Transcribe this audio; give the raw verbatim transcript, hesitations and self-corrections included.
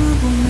Hello,